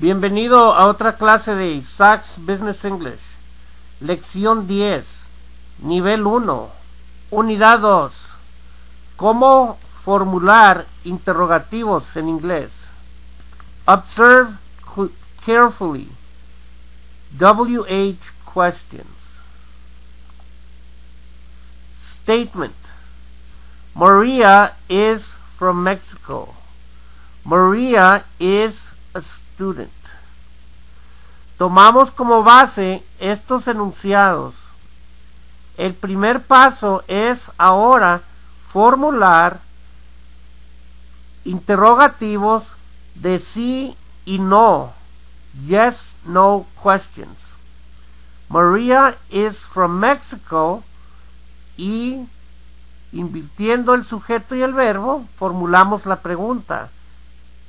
Bienvenido a otra clase de Isaac's Business English. Lección 10, nivel 1, unidad 2. ¿Cómo formular interrogativos en inglés? Observe carefully. WH questions. Statement. Maria is from Mexico. Maria is a student. Tomamos como base estos enunciados. El primer paso es ahora formular interrogativos de sí y no, yes, no questions. Maria is from Mexico, y invirtiendo el sujeto y el verbo formulamos la pregunta.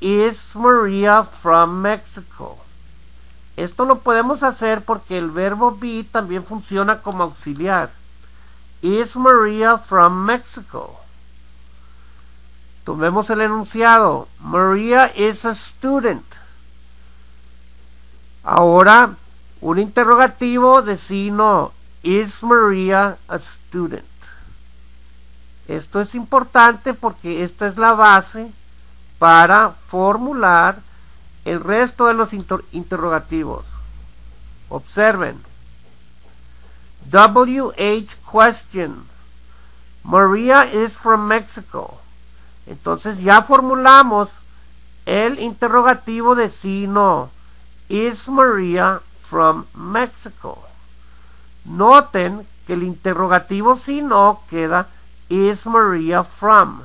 Is Maria from Mexico? Esto lo podemos hacer porque el verbo be también funciona como auxiliar. Is Maria from Mexico? Tomemos el enunciado. Maria is a student. Ahora, un interrogativo de sí y no. Is Maria a student? Esto es importante porque esta es la base para formular el resto de los interrogativos. Observen. WH question. Maria is from Mexico. Entonces ya formulamos el interrogativo de sí y no. Is Maria from Mexico? Noten que el interrogativo sí y no queda is Maria from.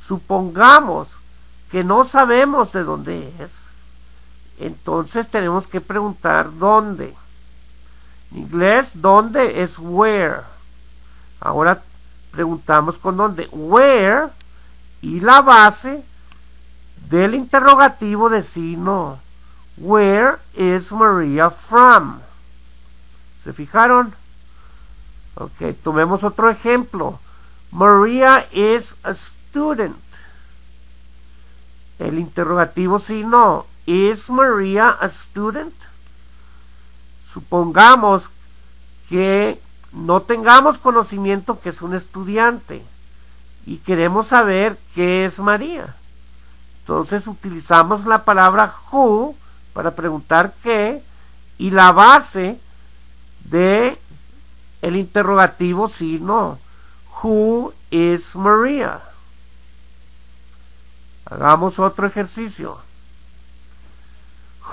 Supongamos que no sabemos de dónde es, entonces tenemos que preguntar dónde. En inglés, dónde es where. Ahora preguntamos con dónde. Where y la base del interrogativo de sí y no. Where is Maria from? ¿Se fijaron? Ok, tomemos otro ejemplo. Maria is a student. El interrogativo sí y no. ¿Is Maria a student? Supongamos que no tengamos conocimiento que es un estudiante y queremos saber qué es María. Entonces utilizamos la palabra who para preguntar qué y la base de el interrogativo sí y no. Who is Maria? Hagamos otro ejercicio.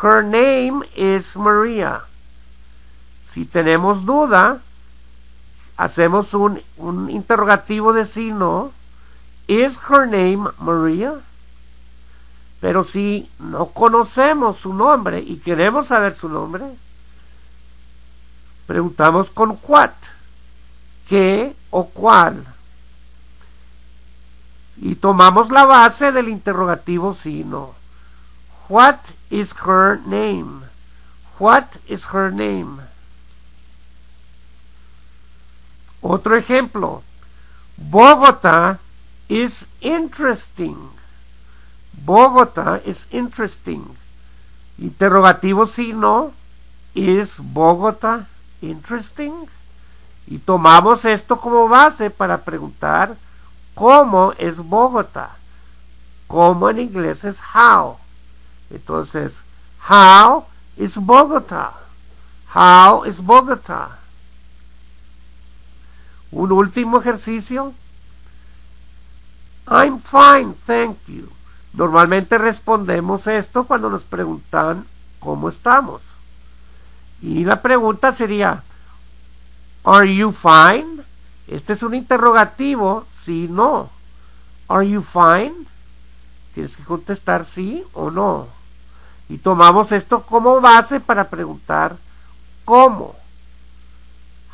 Her name is Maria. Si tenemos duda, hacemos un interrogativo de sí, no. Is her name Maria? Pero si no conocemos su nombre y queremos saber su nombre, preguntamos con what, qué o cuál. Y tomamos la base del interrogativo sí y no. What is her name? What is her name? Otro ejemplo. Bogotá is interesting. Bogotá is interesting. Interrogativo sí y no. Is Bogotá interesting? Y tomamos esto como base para preguntar ¿cómo es Bogotá? ¿Cómo en inglés es how? Entonces, how is Bogotá? How is Bogotá? Un último ejercicio. I'm fine, thank you. Normalmente respondemos esto cuando nos preguntan ¿cómo estamos? Y la pregunta sería ¿Are you fine? Este es un interrogativo, sí, no. Are you fine? Tienes que contestar sí o no. Y tomamos esto como base para preguntar ¿cómo?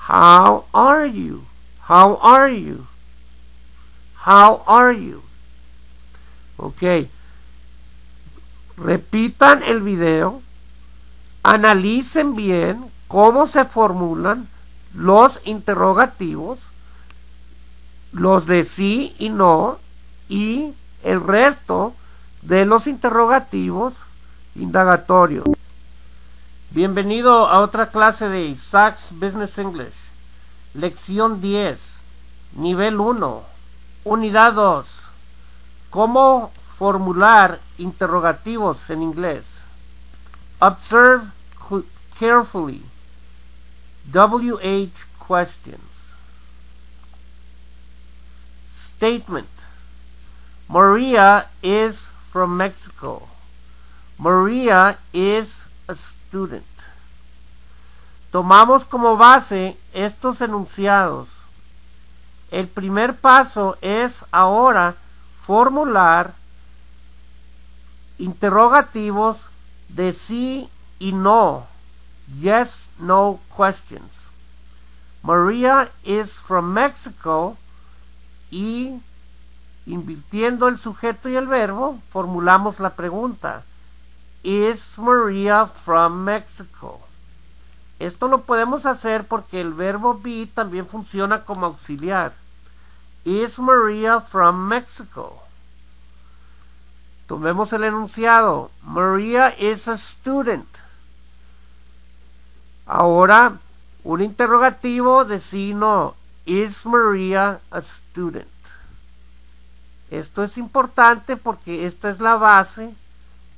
How are you? How are you? How are you? Ok. Repitan el video. Analicen bien cómo se formulan los interrogativos, los de sí y no, y el resto de los interrogativos indagatorio. Bienvenido a otra clase de Isaac's Business English. Lección 10, nivel 1, unidad 2. ¿Cómo formular interrogativos en inglés? Observe carefully. WH questions. Statement. Maria is from Mexico. Maria is a student. Tomamos como base estos enunciados. El primer paso es ahora formular interrogativos de sí y no. Yes, no questions. Maria is from Mexico. Y invirtiendo el sujeto y el verbo, formulamos la pregunta. Is Maria from Mexico? Esto lo podemos hacer porque el verbo be también funciona como auxiliar. Is Maria from Mexico? Tomemos el enunciado. Maria is a student. Ahora, un interrogativo de sí y no. Is Maria a student? Esto es importante porque esta es la base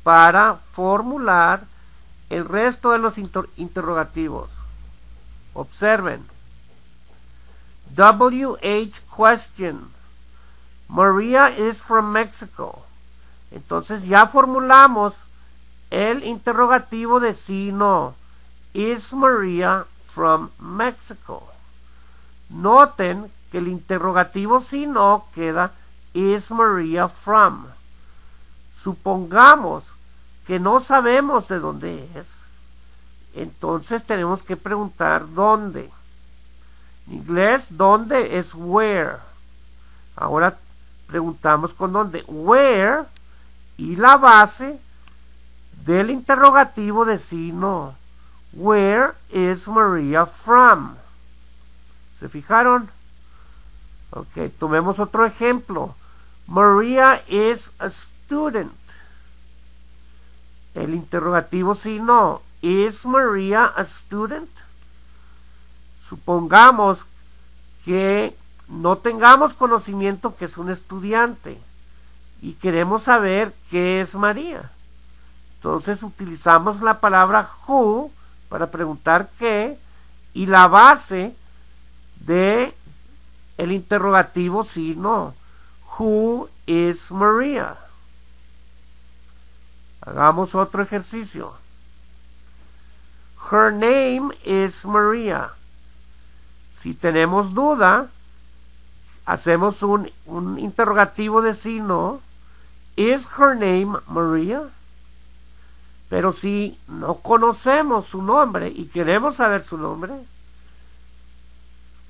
para formular el resto de los interrogativos. Observen. WH question. Maria is from Mexico. Entonces ya formulamos el interrogativo de sí y no. Is Maria from Mexico? Noten que el interrogativo sí no queda Is Maria from. Supongamos que no sabemos de dónde es, entonces tenemos que preguntar dónde. En inglés, dónde es where. Ahora preguntamos con dónde. Where y la base del interrogativo de sí y no. Where is Maria from? ¿Se fijaron? Ok, tomemos otro ejemplo. Maria is a student. El interrogativo sí no. Is Maria a student? Supongamos que no tengamos conocimiento que es un estudiante y queremos saber qué es María. Entonces utilizamos la palabra who para preguntar qué y la base de el interrogativo sí no. Who is Maria? Hagamos otro ejercicio. Her name is Maria. Si tenemos duda, hacemos un interrogativo de sí, no. Is her name Maria? Pero si no conocemos su nombre y queremos saber su nombre,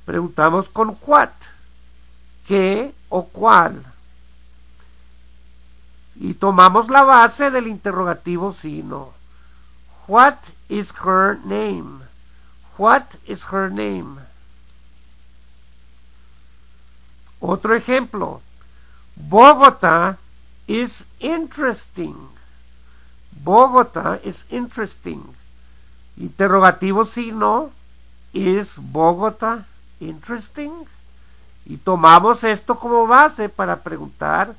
preguntamos con what, qué o cuál. Y tomamos la base del interrogativo sí, no. What is her name? What is her name? Otro ejemplo. Bogotá is interesting. Bogotá is interesting. Interrogativo sí, no. Is Bogotá interesting? Y tomamos esto como base para preguntar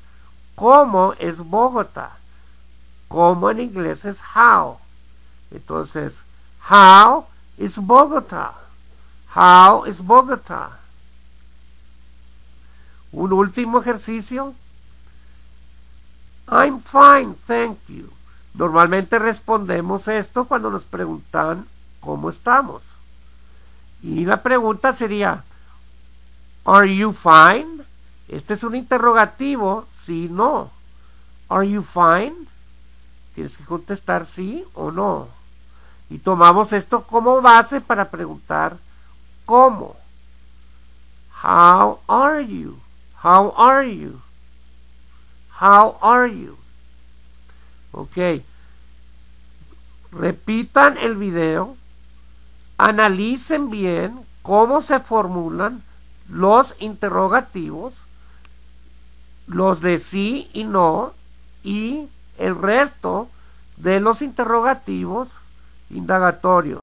¿cómo es Bogotá? ¿Cómo en inglés es how? Entonces, how is Bogotá? How is Bogotá? Un último ejercicio. I'm fine, thank you. Normalmente respondemos esto cuando nos preguntan ¿cómo estamos? Y la pregunta sería ¿Are you fine? Este es un interrogativo, sí, no. ¿Are you fine? Tienes que contestar sí o no. Y tomamos esto como base para preguntar ¿cómo? How are you? How are you? How are you? Ok. Repitan el video. Analicen bien cómo se formulan los interrogativos, los de sí y no, y el resto de los interrogativos indagatorios.